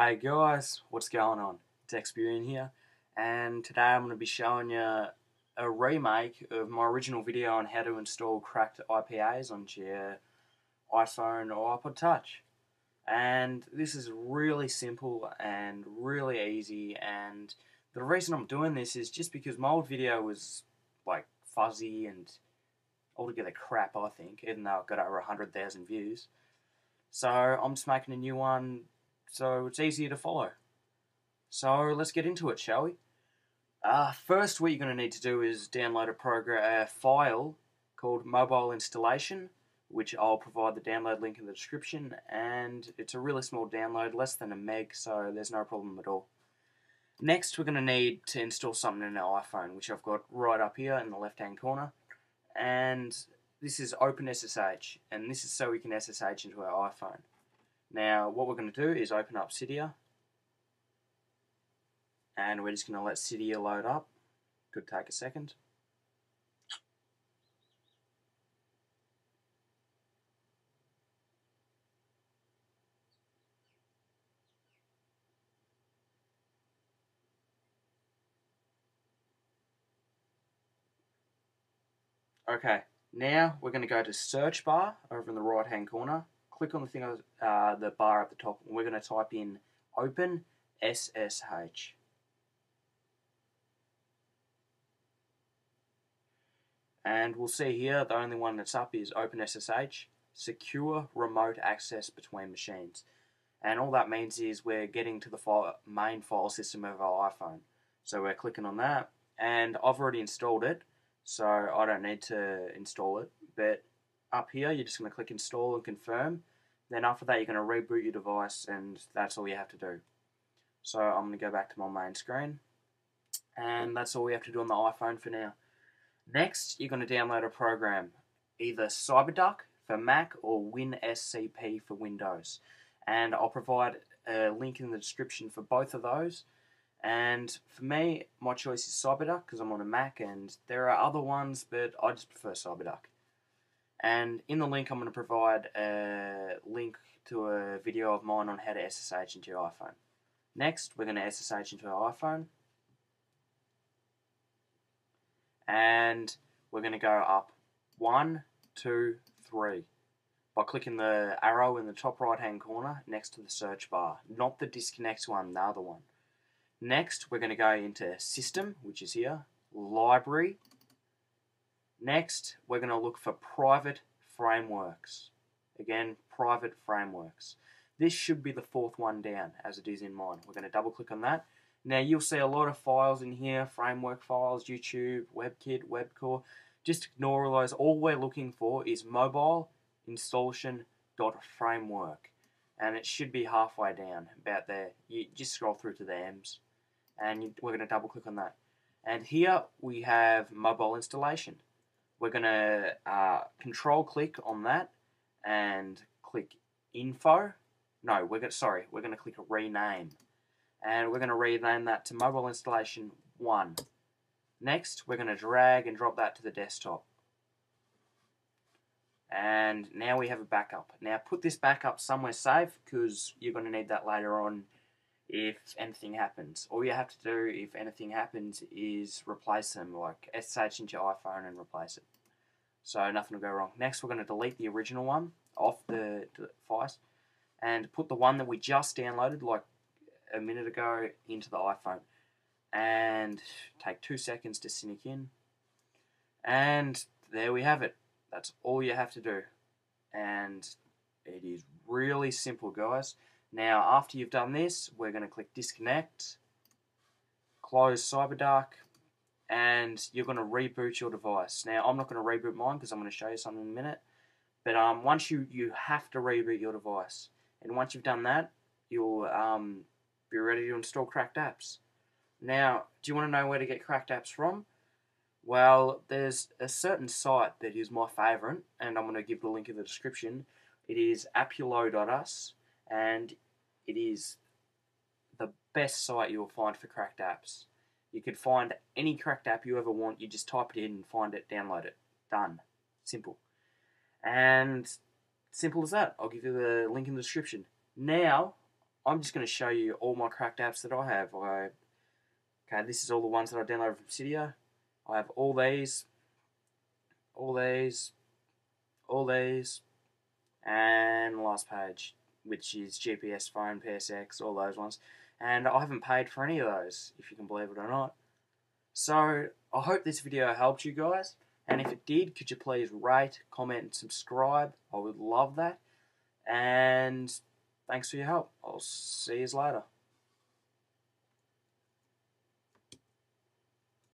Hi guys, what's going on? It's Experian here, and today I'm going to be showing you a remake of my original video on how to install cracked IPAs onto your iPhone or iPod Touch. And this is really simple and really easy, and the reason I'm doing this is just because my old video was like fuzzy and altogether crap, I think, even though it got over 100,000 views. So I'm just making a new one so it's easier to follow. So let's get into it, shall we? First, what you're going to need to do is download a file called Mobile Installation, which I'll provide the download link in the description, and it's a really small download, less than a meg, so there's no problem at all. Next, we're going to need to install something in our iPhone, which I've got right up here in the left-hand corner, and this is OpenSSH, and this is so we can SSH into our iPhone. Now, what we're going to do is open up Cydia, and we're just going to let Cydia load up. Could take a second. Okay, now we're going to go to search bar over in the right-hand corner. Click on the thing, the bar at the top, and we're going to type in OpenSSH. And we'll see here the only one that's up is OpenSSH, Secure Remote Access Between Machines. And all that means is we're getting to the main file system of our iPhone. So we're clicking on that, and I've already installed it, so I don't need to install it, but up here you're just going to click install and confirm. Then after that you're going to reboot your device, and that's all you have to do. So I'm going to go back to my main screen, and that's all we have to do on the iPhone for now. Next, you're going to download a program, either Cyberduck for Mac or WinSCP for Windows, and I'll provide a link in the description for both of those. And for me, my choice is Cyberduck because I'm on a Mac, and there are other ones, but I just prefer Cyberduck. And in the link, I'm going to provide a link to a video of mine on how to SSH into your iPhone. Next, we're going to SSH into our iPhone, and we're going to go up 1, 2, 3 by clicking the arrow in the top right-hand corner next to the search bar, not the disconnect one, the other one. Next, we're going to go into System, which is here, Library. Next, we're going to look for Private Frameworks. Again, Private Frameworks. This should be the fourth one down, as it is in mine. We're going to double-click on that. Now, you'll see a lot of files in here, framework files, YouTube, WebKit, WebCore. Just ignore all those. All we're looking for is MobileInstallation.framework. And it should be halfway down, about there. You just scroll through to the M's, and we're going to double-click on that. And here we have Mobile Installation. We're going to control-click on that and click Info. No, we're going to click Rename. And we're going to rename that to Mobile Installation 1. Next, we're going to drag and drop that to the desktop. And now we have a backup. Now put this backup somewhere safe, because you're going to need that later on if anything happens. All you have to do if anything happens is replace them, like SSH into your iPhone and replace it. So nothing will go wrong. Next, we're going to delete the original one off the device and put the one that we just downloaded like a minute ago into the iPhone. And take 2 seconds to sync in. And there we have it. That's all you have to do, and it is really simple, guys. Now, after you've done this, we're going to click Disconnect, close Cyberduck, and you're going to reboot your device. Now, I'm not going to reboot mine because I'm going to show you something in a minute, but once you have to reboot your device, and once you've done that, you'll be ready to install cracked apps. Now, do you want to know where to get cracked apps from? Well, there's a certain site that is my favourite, and I'm going to give the link in the description. It is Appulo.us, and it is the best site you'll find for cracked apps. You could find any cracked app you ever want. You just type it in and find it, download it. Done. Simple. And simple as that. I'll give you the link in the description. Now, I'm just going to show you all my cracked apps that I have. Okay, this is all the ones that I downloaded from Cydia. I have all these, and last page, which is GPS, phone, PSX, all those ones. And I haven't paid for any of those, if you can believe it or not. So, I hope this video helped you guys. And if it did, could you please rate, comment, and subscribe? I would love that. And thanks for your help. I'll see you later.